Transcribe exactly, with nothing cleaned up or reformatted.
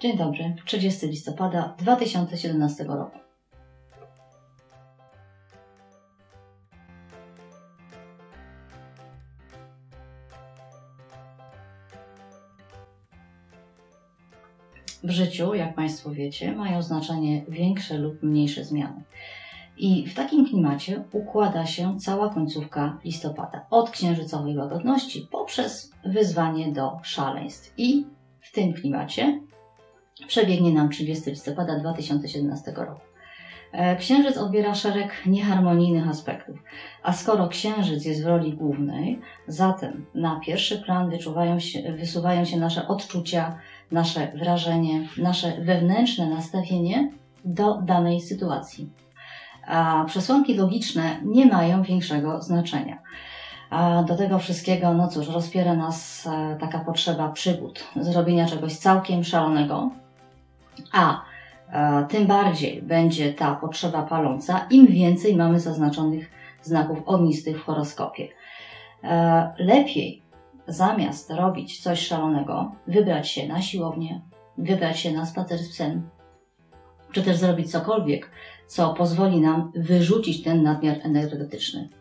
Dzień dobry, trzydziestego listopada dwa tysiące siedemnastego roku. W życiu, jak Państwo wiecie, mają znaczenie większe lub mniejsze zmiany. I w takim klimacie układa się cała końcówka listopada. Od księżycowej łagodności poprzez wyzwanie do szaleństw. I w tym klimacie przebiegnie nam trzydziestego listopada dwa tysiące siedemnastego roku. Księżyc odbiera szereg nieharmonijnych aspektów, a skoro Księżyc jest w roli głównej, zatem na pierwszy plan wyczuwają się, wysuwają się nasze odczucia, nasze wrażenie, nasze wewnętrzne nastawienie do danej sytuacji. A przesłanki logiczne nie mają większego znaczenia. A do tego wszystkiego, no cóż, rozpiera nas taka potrzeba przygód, zrobienia czegoś całkiem szalonego, a tym bardziej będzie ta potrzeba paląca, im więcej mamy zaznaczonych znaków ognistych w horoskopie. Lepiej zamiast robić coś szalonego, wybrać się na siłownię, wybrać się na spacer z psem, czy też zrobić cokolwiek, co pozwoli nam wyrzucić ten nadmiar energetyczny.